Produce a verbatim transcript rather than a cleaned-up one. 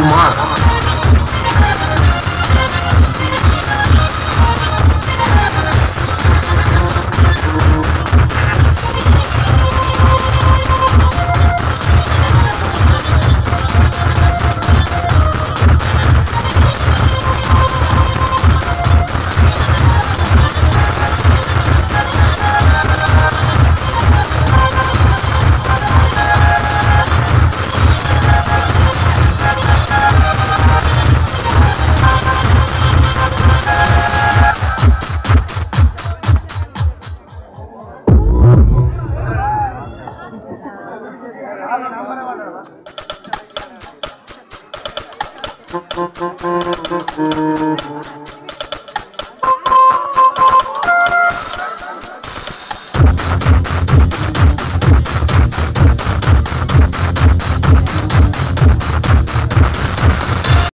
tomorrow. Thank you.